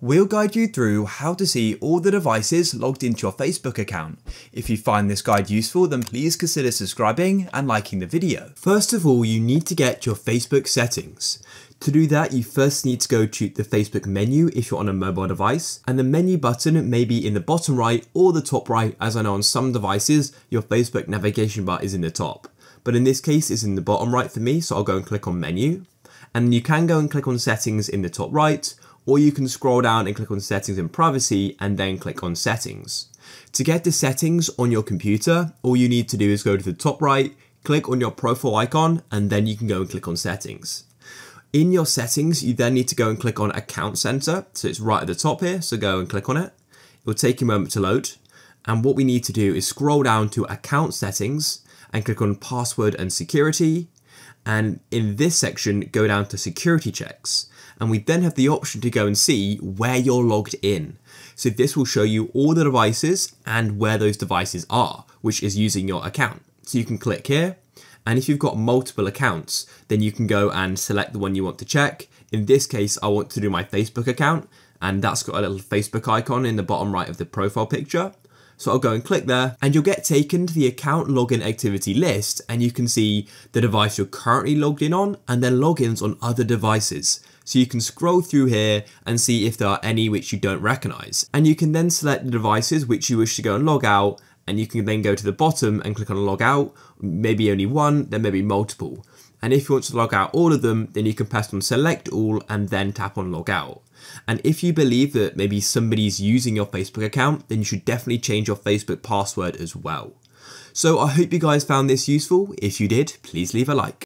We'll guide you through how to see all the devices logged into your Facebook account. If you find this guide useful, then please consider subscribing and liking the video. First of all, you need to get your Facebook settings. To do that, you first need to go to the Facebook menu if you're on a mobile device, and the menu button may be in the bottom right or the top right, as I know on some devices, your Facebook navigation bar is in the top. But in this case, it's in the bottom right for me, so I'll go and click on menu. And you can go and click on settings in the top right, or you can scroll down and click on settings and privacy and then click on settings. To get the settings on your computer, all you need to do is go to the top right, click on your profile icon, and then you can go and click on settings. In your settings, you then need to go and click on Account Center. So it's right at the top here, so go and click on it. It will take a moment to load. And what we need to do is scroll down to Account Settings and click on Password and Security. And in this section, go down to security checks. And we then have the option to go and see where you're logged in. So this will show you all the devices and where those devices are, which is using your account. So you can click here. And if you've got multiple accounts, then you can go and select the one you want to check. In this case, I want to do my Facebook account, and that's got a little Facebook icon in the bottom right of the profile picture. So I'll go and click there, and you'll get taken to the account login activity list, and you can see the device you're currently logged in on and then logins on other devices. So you can scroll through here and see if there are any which you don't recognize. And you can then select the devices which you wish to go and log out, and you can then go to the bottom and click on log out, maybe only one, then maybe multiple. And if you want to log out all of them, then you can press on select all and then tap on log out. And if you believe that maybe somebody's using your Facebook account, then you should definitely change your Facebook password as well. So I hope you guys found this useful. If you did, please leave a like.